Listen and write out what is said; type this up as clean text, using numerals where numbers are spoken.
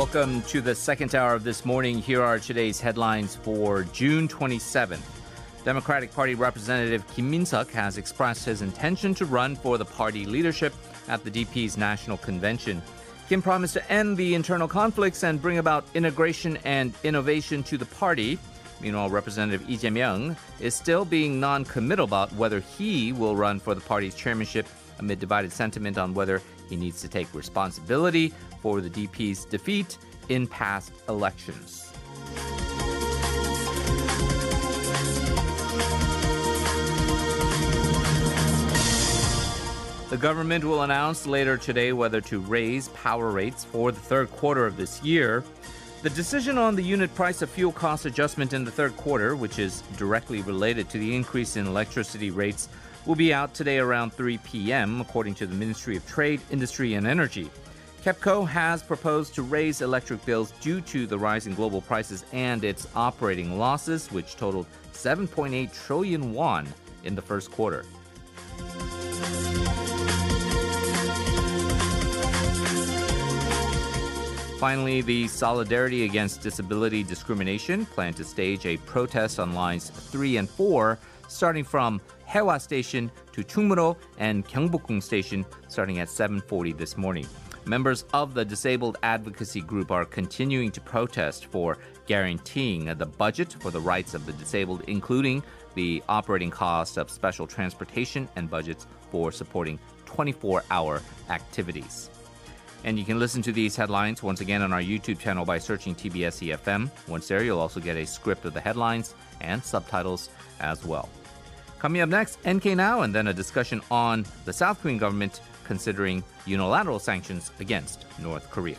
Welcome to the second hour of This Morning. Here are today's headlines for June 27th. Democratic Party Representative Kim Min-suk has expressed his intention to run for the party leadership at the DP's National Convention. Kim promised to end the internal conflicts and bring about integration and innovation to the party. Meanwhile, Representative Lee Jae-myung is still being non-committal about whether he will run for the party's chairmanship amid divided sentiment on whether he needs to take responsibility for the DP's defeat in past elections. The government will announce later today whether to raise power rates for the third quarter of this year. The decision on the unit price of fuel cost adjustment in the third quarter, which is directly related to the increase in electricity rates, will be out today around 3 p.m., according to the Ministry of Trade, Industry and Energy. KEPCO has proposed to raise electric bills due to the rise in global prices and its operating losses, which totaled 7.8 trillion won in the first quarter. Finally, the Solidarity Against Disability Discrimination plan to stage a protest on lines 3 and 4, starting from Hyehwa Station to Chungmuro and Gyeongbokgung Station, starting at 7:40 this morning. Members of the Disabled Advocacy Group are continuing to protest for guaranteeing the budget for the rights of the disabled, including the operating costs of special transportation and budgets for supporting 24-hour activities. And you can listen to these headlines once again on our YouTube channel by searching TBS eFM. Once there, you'll also get a script of the headlines and subtitles as well. Coming up next, NK Now, and then a discussion on the South Korean government considering unilateral sanctions against North Korea.